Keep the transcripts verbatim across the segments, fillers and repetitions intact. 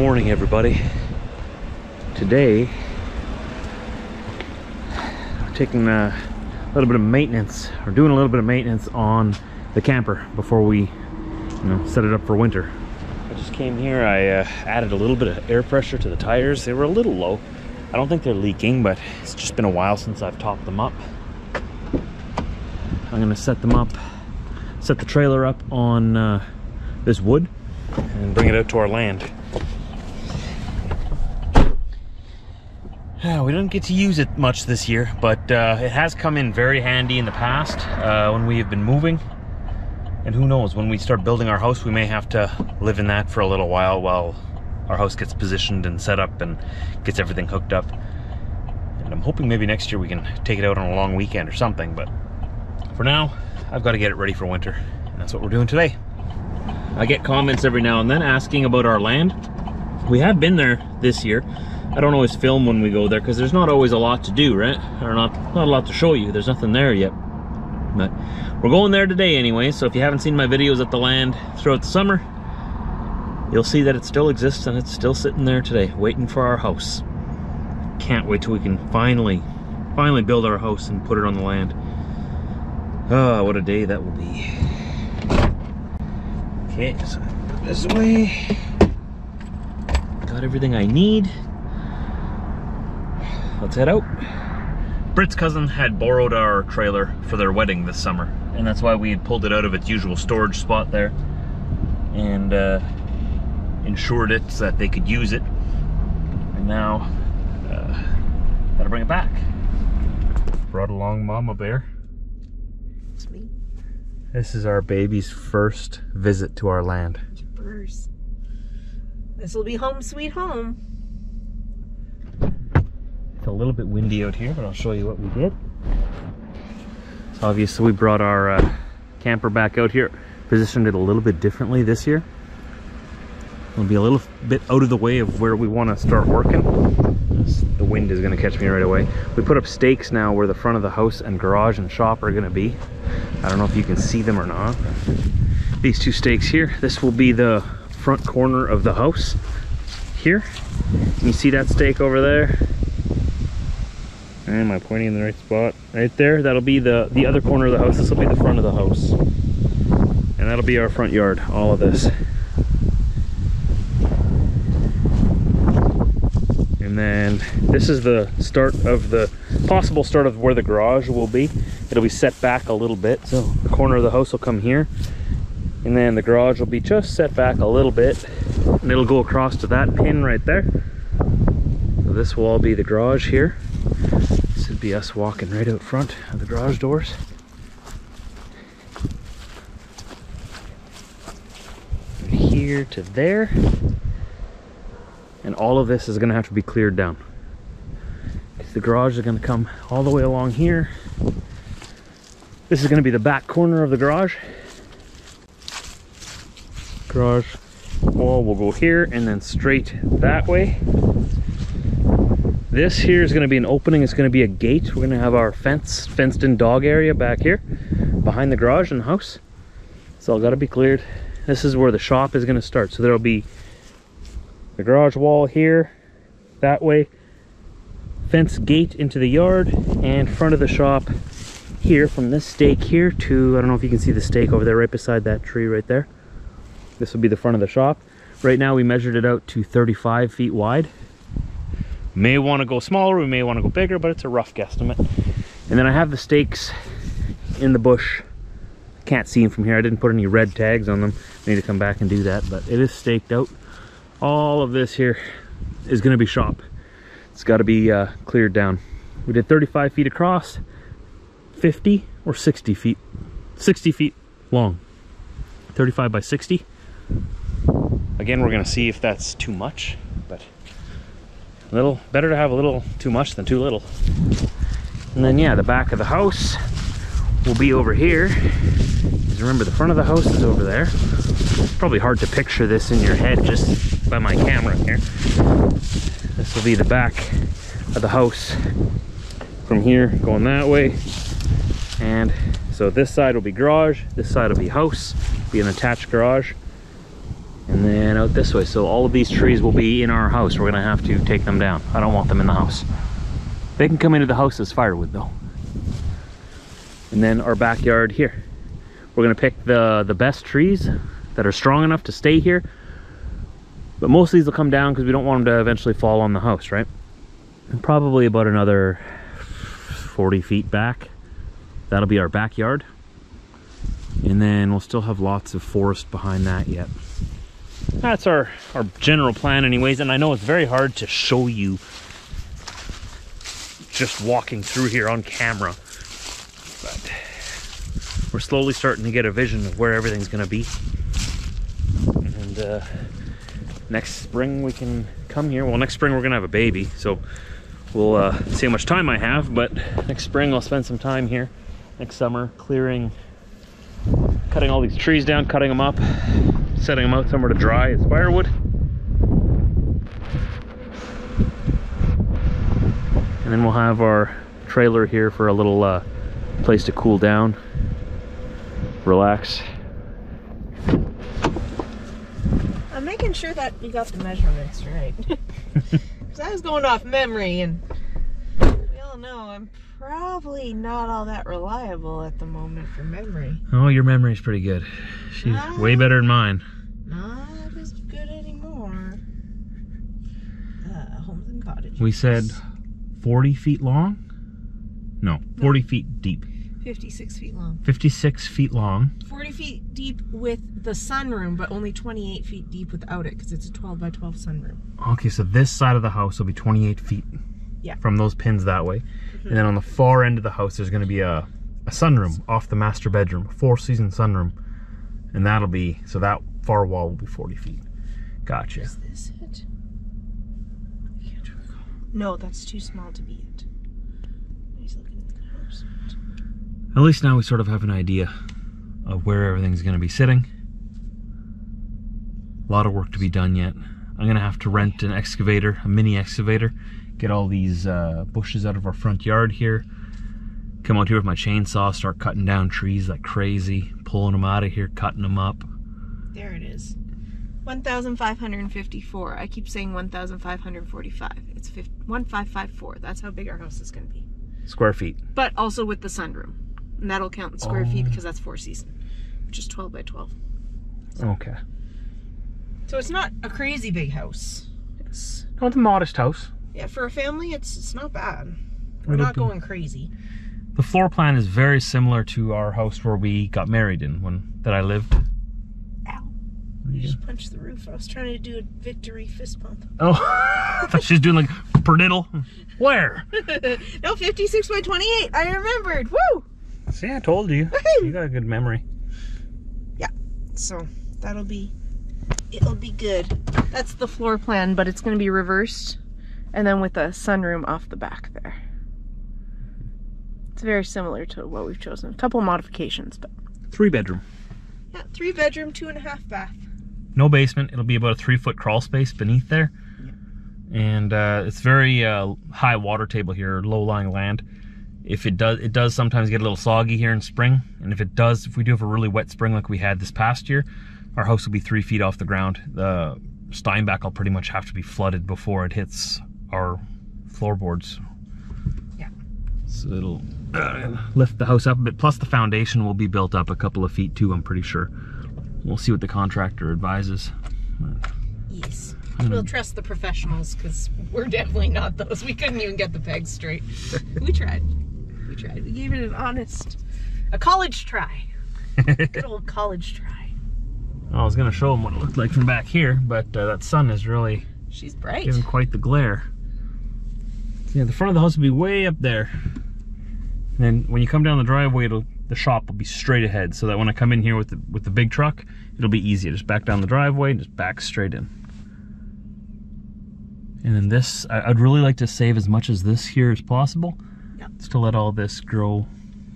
Morning, everybody. Today, I'm taking a little bit of maintenance, or doing a little bit of maintenance on the camper before we, you know, set it up for winter. I just came here. I uh, added a little bit of air pressure to the tires. They were a little low. I don't think they're leaking, but it's just been a while since I've topped them up. I'm gonna set them up, set the trailer up on uh, this wood, and bring it out to our land. Yeah, we didn't get to use it much this year, but uh, it has come in very handy in the past uh, when we have been moving. And who knows, when we start building our house, we may have to live in that for a little while while our house gets positioned and set up and gets everything hooked up. And I'm hoping maybe next year we can take it out on a long weekend or something, but for now, I've got to get it ready for winter. And that's what we're doing today. I get comments every now and then asking about our land. We have been there this year. I don't always film when we go there because there's not always a lot to do, right? Or not, not a lot to show you. There's nothing there yet. But we're going there today anyway, so if you haven't seen my videos at the land throughout the summer, you'll see that it still exists and it's still sitting there today, waiting for our house. Can't wait till we can finally, finally build our house and put it on the land. Oh, what a day that will be. Okay, so put this away. Got everything I need. Let's head out. Britt's cousin had borrowed our trailer for their wedding this summer, and that's why we had pulled it out of its usual storage spot there and uh, insured it so that they could use it. And now, uh, gotta bring it back. Brought along Mama Bear. It's me. This is our baby's first visit to our land. Jeepers. This will be home sweet home. It's a little bit windy out here, but I'll show you what we did. So obviously we brought our uh, camper back out here, positioned it a little bit differently this year. It'll be a little bit out of the way of where we want to start working. The wind is going to catch me right away. We put up stakes now where the front of the house and garage and shop are going to be. I don't know if you can see them or not. These two stakes here, this will be the front corner of the house here. You see that stake over there? Am I pointing in the right spot? Right there, that'll be the, the other corner of the house. This will be the front of the house. And that'll be our front yard, all of this. And then this is the start of the, possible start of where the garage will be. It'll be set back a little bit, so the corner of the house will come here. And then the garage will be just set back a little bit. And it'll go across to that pin right there. So this will all be the garage here. This would be us walking right out front of the garage doors. From here to there. And all of this is going to have to be cleared down. Because the garage is going to come all the way along here. This is going to be the back corner of the garage. Garage wall will go here and then straight that way. This here is going to be an opening. It's going to be a gate. We're going to have our fence, fenced in dog area back here behind the garage and the house. It's all got to be cleared. This is where the shop is going to start. So there'll be the garage wall here, that way, fence gate into the yard, and front of the shop here from this stake here to, I don't know if you can see the stake over there right beside that tree right there. This will be the front of the shop. Right now we measured it out to thirty-five feet wide. May want to go smaller, we may want to go bigger, but it's a rough guesstimate. And then I have the stakes in the bush. Can't see them from here. I didn't put any red tags on them. I need to come back and do that, but it is staked out. All of this here is going to be shop. It's got to be uh, cleared down. We did thirty-five feet across, fifty or sixty feet. sixty feet long. thirty-five by sixty. Again, we're going to see if that's too much, but a little better to have a little too much than too little. And then yeah, the back of the house will be over here. Because remember, the front of the house is over there. It's probably hard to picture this in your head just by my camera here. This will be the back of the house from here going that way. And so this side will be garage, this side will be house, be an attached garage. and then out this way. So all of these trees will be in our house. We're gonna have to take them down. I don't want them in the house. They can come into the house as firewood though. And then our backyard here, we're gonna pick the the best trees that are strong enough to stay here, but most of these will come down because we don't want them to eventually fall on the house, right? And probably about another forty feet back, that'll be our backyard. And then we'll still have lots of forest behind that yet. That's our, our general plan anyways. And I know it's very hard to show you just walking through here on camera, but we're slowly starting to get a vision of where everything's gonna be. And uh, next spring we can come here. Well, next spring we're gonna have a baby, so we'll uh, see how much time I have, but next spring I'll spend some time here, next summer, clearing, cutting all these trees down, cutting them up, setting them out somewhere to dry as firewood. And then we'll have our trailer here for a little uh, place to cool down, relax. I'm making sure that you got the measurements right. Because I was going off memory, and we all know I'm probably not all that reliable at the moment for memory. Oh, your memory's pretty good. She's not, way better than mine. Not as good anymore. Uh, homes and cottages. We said forty feet long? No, no, forty feet deep. fifty-six feet long. fifty-six feet long. forty feet deep with the sunroom, but only twenty-eight feet deep without it, because it's a twelve by twelve sunroom. Okay, so this side of the house will be twenty-eight feet. Yeah. From those pins that way. Mm-hmm. And then on the far end of the house, there's going to be a, a sunroom off the master bedroom, a four-season sunroom. And that'll be, so that far wall will be forty feet. Gotcha. Is this it? I can't recall. No, that's too small to be it. Nice looking at the house. At least now we sort of have an idea of where everything's going to be sitting. A lot of work to be done yet. I'm going to have to rent an excavator, a mini excavator, get all these uh, bushes out of our front yard here, come out here with my chainsaw, start cutting down trees like crazy, pulling them out of here, cutting them up. There it is. one thousand five hundred fifty-four. I keep saying one thousand five hundred forty-five. It's one five five four. That's how big our house is going to be. Square feet. But also with the sunroom. And that'll count in square oh. feet because that's four season, which is twelve by twelve. So. Okay. So it's not a crazy big house. It's, no, it's a modest house. Yeah, for a family, it's it's not bad. We're not going crazy. The floor plan is very similar to our house where we got married in, one that I lived. Ow. You just punched the roof. I was trying to do a victory fist pump. Oh, she's doing like perdiddle. Where? No, fifty-six by twenty-eight. I remembered. Woo! See, I told you. You got a good memory. Yeah. So that'll be, it'll be good. That's the floor plan, but it's going to be reversed. And then with a sunroom off the back there. It's very similar to what we've chosen. A couple modifications, but. Three bedroom. Yeah, three bedroom, two and a half bath. No basement. It'll be about a three foot crawl space beneath there. Yeah. And uh, it's very uh, high water table here, low lying land. If it does, it does sometimes get a little soggy here in spring. And if it does, if we do have a really wet spring like we had this past year, our house will be three feet off the ground. The Steinbach will pretty much have to be flooded before it hits our floorboards. Yeah. So it'll uh, lift the house up a bit. Plus the foundation will be built up a couple of feet too, I'm pretty sure. We'll see what the contractor advises. Yes. We'll trust the professionals because we're definitely not those. We couldn't even get the pegs straight. We tried. We tried. We gave it an honest, a college try. Good old college try. I was going to show them what it looked like from back here, but uh, that sun is really... She's bright. Giving quite the glare. Yeah, the front of the house will be way up there. And then when you come down the driveway, it'll, the shop will be straight ahead, so that when I come in here with the, with the big truck, it'll be easier. Just back down the driveway, just back straight in. And then this, I, I'd really like to save as much as this here as possible, yep. Just to let all this grow,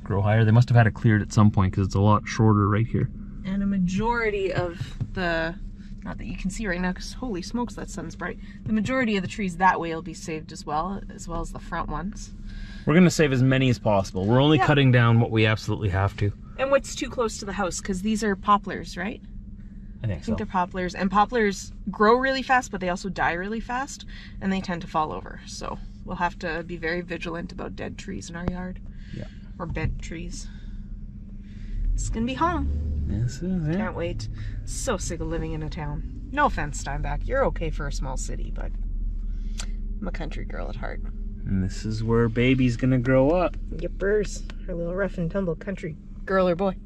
grow higher. They must have had it cleared at some point because it's a lot shorter right here. And a majority of the... Not that you can see right now, because holy smokes, that sun's bright. The majority of the trees that way will be saved as well, as well as the front ones. We're going to save as many as possible. We're only yeah. cutting down what we absolutely have to. And what's too close to the house, because these are poplars, right? I think so. I think they're poplars, and poplars grow really fast, but they also die really fast, and they tend to fall over. So we'll have to be very vigilant about dead trees in our yard. Yeah. Or bent trees. It's gonna be home. This is it. Can't wait. So sick of living in a town. No offense, Steinbach. You're okay for a small city, but I'm a country girl at heart. And this is where baby's gonna grow up. Yippers. Her little rough and tumble country girl or boy.